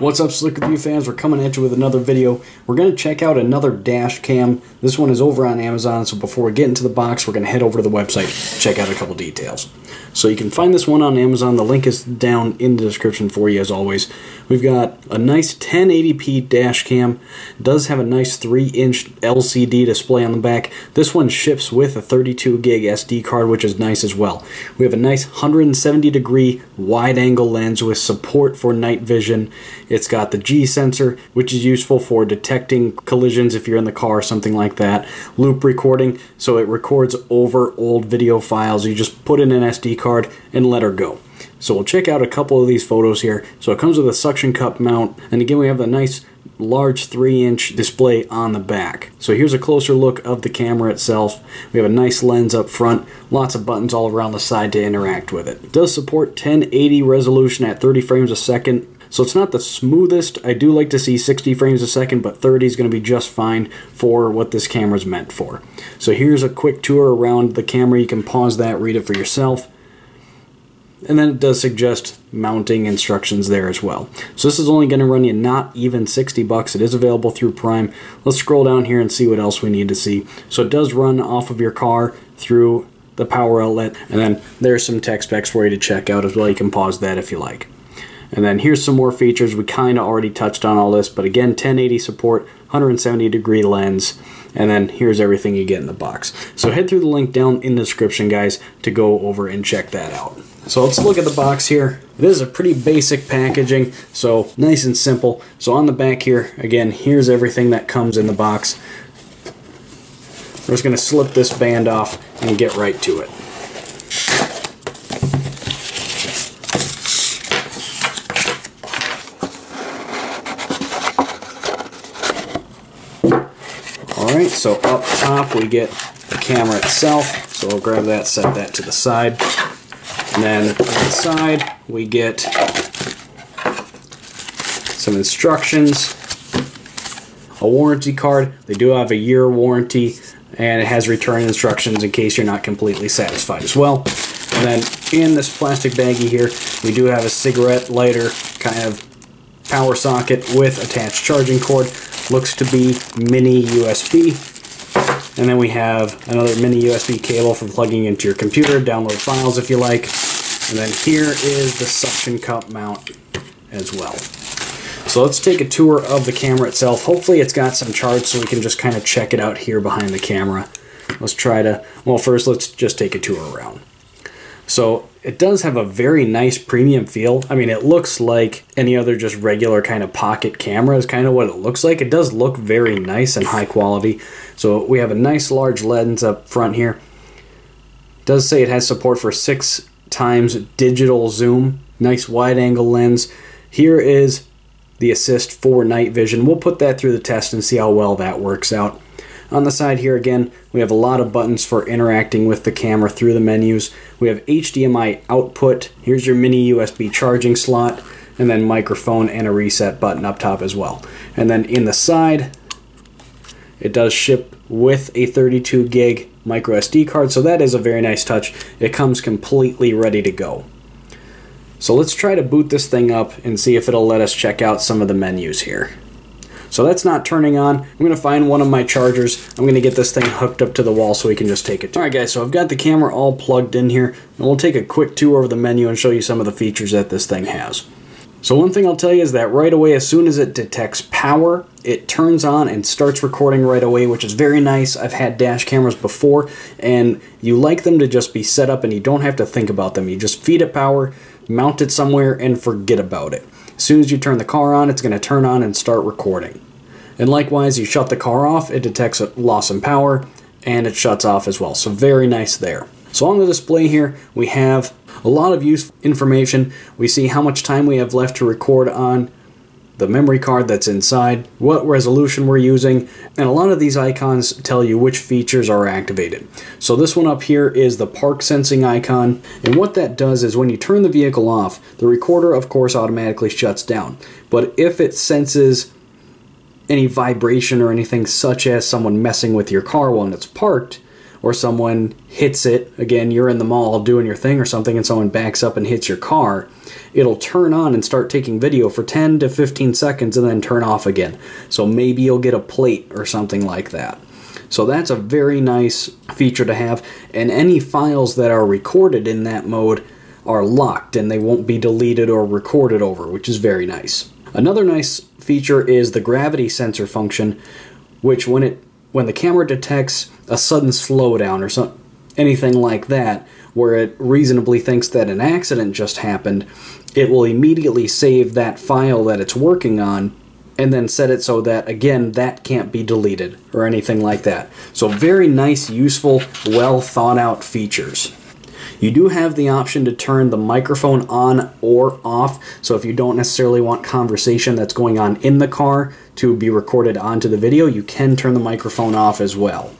What's up, Slick Review fans? We're coming at you with another video. We're going to check out another dash cam. This one is over on Amazon, so before we get into the box, we're going to head over to the website, check out a couple details. So you can find this one on Amazon. The link is down in the description for you, as always. We've got a nice 1080p dash cam. It does have a nice 3-inch LCD display on the back. This one ships with a 32-gig SD card, which is nice as well. We have a nice 170-degree wide-angle lens with support for night vision. It's got the G-Sensor, which is useful for detecting collisions if you're in the car or something like that. Loop recording, so it records over old video files. You just put in an SD card and let her go. So we'll check out a couple of these photos here. So it comes with a suction cup mount, and again we have a nice large 3-inch display on the back. So here's a closer look of the camera itself. We have a nice lens up front, lots of buttons all around the side to interact with it. It does support 1080 resolution at 30 frames a second. So it's not the smoothest. I do like to see 60 frames a second, but 30 is going to be just fine for what this camera's meant for. So here's a quick tour around the camera. You can pause that, read it for yourself. And then it does suggest mounting instructions there as well. So this is only going to run you not even 60 bucks. It is available through Prime. Let's scroll down here and see what else we need to see. So it does run off of your car through the power outlet. And then there's some tech specs for you to check out as well. You can pause that if you like. And then here's some more features. We kind of already touched on all this, but again, 1080 support, 170-degree lens, and then here's everything you get in the box. So head through the link down in the description, guys, to go over and check that out. So let's look at the box here. It is a pretty basic packaging, so nice and simple. So on the back here, again, here's everything that comes in the box. We're just going to slip this band off and get right to it. Alright, so up top we get the camera itself, so we'll grab that, set that to the side, and then inside we get some instructions, a warranty card. They do have a year warranty, and it has return instructions in case you're not completely satisfied as well. And then in this plastic baggie here, we do have a cigarette lighter kind of power socket with attached charging cord. Looks to be mini USB, and then we have another mini USB cable for plugging into your computer, download files if you like, and then here is the suction cup mount as well. So let's take a tour of the camera itself. Hopefully it's got some charge so we can just kind of check it out here behind the camera. Let's try to, well, first let's just take a tour around. So it does have a very nice premium feel. I mean, it looks like any other just regular kind of pocket camera is kind of what it looks like. It does look very nice and high quality. So we have a nice large lens up front here. It does say it has support for 6x digital zoom. Nice wide angle lens. Here is the assist for night vision. We'll put that through the test and see how well that works out. On the side here, again, we have a lot of buttons for interacting with the camera through the menus. We have HDMI output. Here's your mini USB charging slot, and then microphone and a reset button up top as well. And then in the side, it does ship with a 32-gig micro SD card, so that is a very nice touch. It comes completely ready to go. So let's try to boot this thing up and see if it'll let us check out some of the menus here. So that's not turning on. I'm going to find one of my chargers. I'm going to get this thing hooked up to the wall so we can just take it. Alright guys, so I've got the camera all plugged in here, and we'll take a quick tour of the menu and show you some of the features that this thing has. So one thing I'll tell you is that right away, as soon as it detects power, it turns on and starts recording right away, which is very nice. I've had dash cameras before, and you like them to just be set up and you don't have to think about them. You just feed it power, mount it somewhere, and forget about it. As soon as you turn the car on, it's going to turn on and start recording. And likewise, you shut the car off, it detects a loss in power, and it shuts off as well. So very nice there. So on the display here, we have a lot of useful information. We see how much time we have left to record on, the memory card that's inside, what resolution we're using, and a lot of these icons tell you which features are activated. So this one up here is the park sensing icon, and what that does is when you turn the vehicle off, the recorder of course automatically shuts down, but if it senses any vibration or anything such as someone messing with your car when it's parked, or someone hits it, again, you're in the mall doing your thing or something and someone backs up and hits your car, it'll turn on and start taking video for 10 to 15 seconds and then turn off again. So maybe you'll get a plate or something like that. So that's a very nice feature to have, and any files that are recorded in that mode are locked and they won't be deleted or recorded over, which is very nice. Another nice feature is the gravity sensor function, which when the camera detects a sudden slowdown or anything like that, where it reasonably thinks that an accident just happened, it will immediately save that file that it's working on and then set it so that, again, that can't be deleted or anything like that. So very nice, useful, well thought out features. You do have the option to turn the microphone on or off, so if you don't necessarily want conversation that's going on in the car to be recorded onto the video, you can turn the microphone off as well.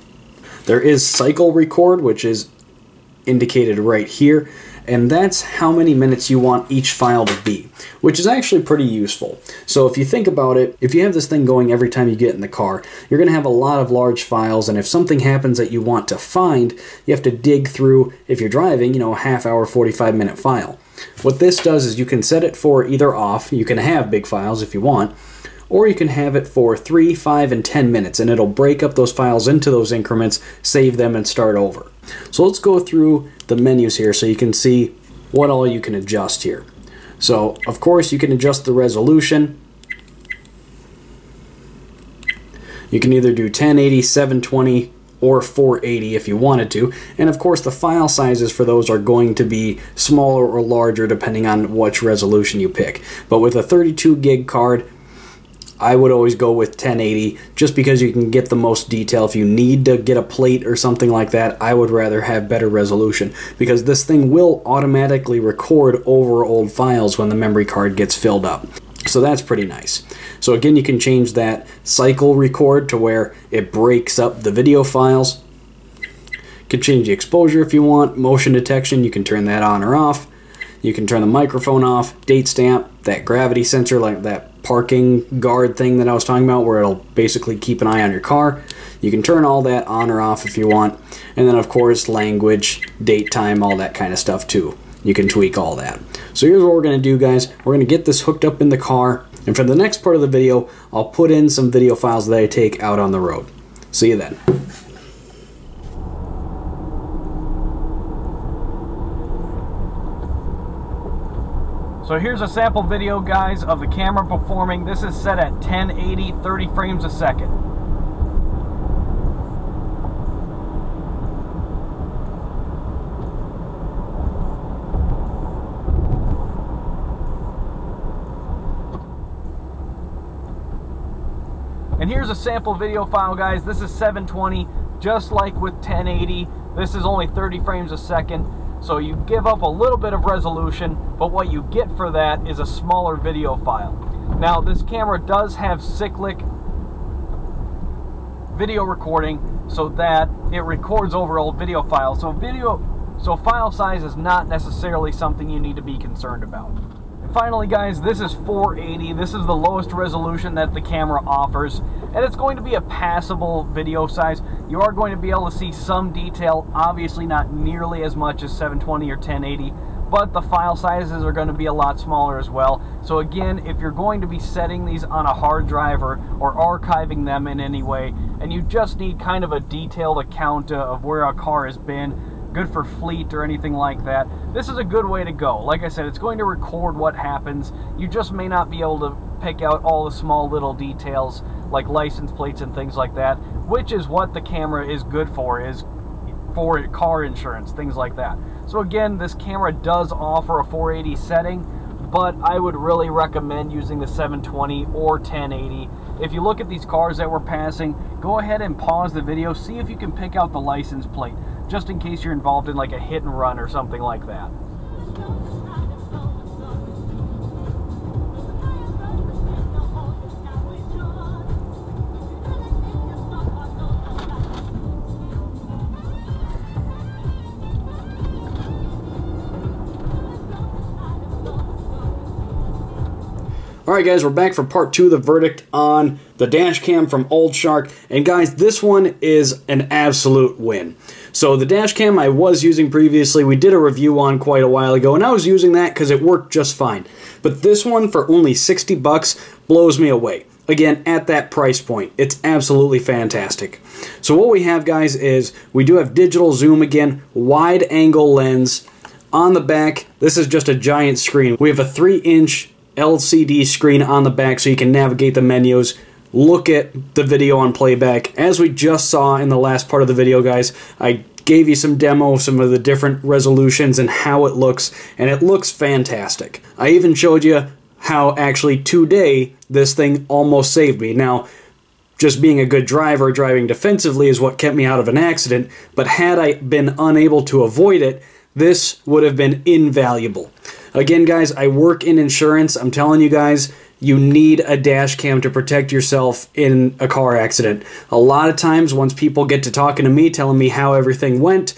There is cycle record, which is indicated right here, and that's how many minutes you want each file to be, which is actually pretty useful. So if you think about it, if you have this thing going every time you get in the car, you're going to have a lot of large files, and if something happens that you want to find, you have to dig through, if you're driving, you know, a half hour, 45-minute file. What this does is you can set it for either off, you can have big files if you want, or you can have it for 3, 5, and 10 minutes, and it'll break up those files into those increments, save them, and start over. So let's go through the menus here so you can see what all you can adjust here. So, of course, you can adjust the resolution. You can either do 1080, 720, or 480 if you wanted to. And, of course, the file sizes for those are going to be smaller or larger depending on which resolution you pick. But with a 32 gig card, I would always go with 1080 just because you can get the most detail. If you need to get a plate or something like that, I would rather have better resolution because this thing will automatically record over old files when the memory card gets filled up. So that's pretty nice. So again, you can change that cycle record to where it breaks up the video files. You can change the exposure if you want. Motion detection, you can turn that on or off. You can turn the microphone off, date stamp, that gravity sensor, like that parking guard thing that I was talking about where it'll basically keep an eye on your car. You can turn all that on or off if you want. And then, of course, language, date, time, all that kind of stuff too. You can tweak all that. So here's what we're going to do, guys. We're going to get this hooked up in the car. And for the next part of the video, I'll put in some video files that I take out on the road. See you then. So here's a sample video, guys, of the camera performing. This is set at 1080, 30 frames a second. And here's a sample video file, guys. This is 720, just like with 1080. This is only 30 frames a second. So you give up a little bit of resolution, but what you get for that is a smaller video file. Now, this camera does have cyclic video recording so that it records over old video files. So file size is not necessarily something you need to be concerned about. And finally, guys, this is 480. This is the lowest resolution that the camera offers, and it's going to be a passable video size. You are going to be able to see some detail, obviously not nearly as much as 720 or 1080, but the file sizes are going to be a lot smaller as well. So again, if you're going to be setting these on a hard drive or archiving them in any way, and you just need kind of a detailed account of where a car has been, good for fleet or anything like that, this is a good way to go. Like I said, it's going to record what happens. You just may not be able to pick out all the small little details like license plates and things like that, which is what the camera is good for, is for car insurance, things like that. So again, this camera does offer a 480 setting, but I would really recommend using the 720 or 1080. If you look at these cars that we're passing, go ahead and pause the video, see if you can pick out the license plate, just in case you're involved in like a hit and run or something like that. Alright guys, we're back for part 2 of the verdict on the dash cam from Old Shark, and guys, this one is an absolute win. So the dash cam I was using previously, we did a review on quite a while ago, and I was using that because it worked just fine. But this one for only $60 blows me away. Again, at that price point, it's absolutely fantastic. So what we have, guys, is we do have digital zoom again, wide angle lens. On the back, this is just a giant screen. We have a 3-inch LCD screen on the back so you can navigate the menus, look at the video on playback. As we just saw in the last part of the video, guys, I gave you some demo of some of the different resolutions and how it looks, and it looks fantastic. I even showed you how actually today this thing almost saved me. Now, just being a good driver, driving defensively is what kept me out of an accident, but had I been unable to avoid it, this would have been invaluable. Again, guys, I work in insurance. I'm telling you guys, you need a dash cam to protect yourself in a car accident. A lot of times, once people get to talking to me, telling me how everything went,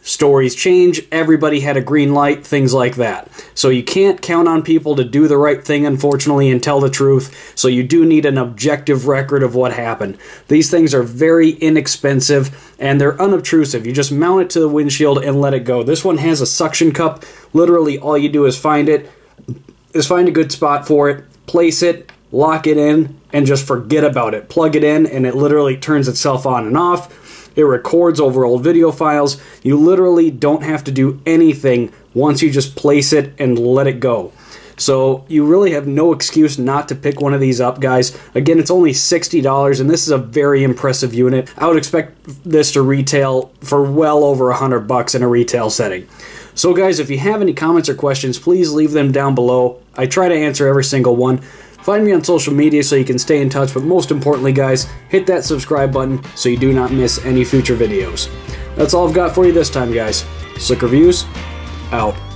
stories change, everybody had a green light, things like that. So you can't count on people to do the right thing, unfortunately, and tell the truth. So you do need an objective record of what happened. These things are very inexpensive and they're unobtrusive. You just mount it to the windshield and let it go. This one has a suction cup. Literally all you do is find a good spot for it, place it, lock it in, and just forget about it. Plug it in and it literally turns itself on and off. It records over old video files. You literally don't have to do anything once you just place it and let it go. So you really have no excuse not to pick one of these up, guys. Again, it's only $60, and this is a very impressive unit. I would expect this to retail for well over $100 in a retail setting. So guys, if you have any comments or questions, please leave them down below. I try to answer every single one. Find me on social media so you can stay in touch, but most importantly, guys, hit that subscribe button so you do not miss any future videos. That's all I've got for you this time, guys. Slick Reviews, out.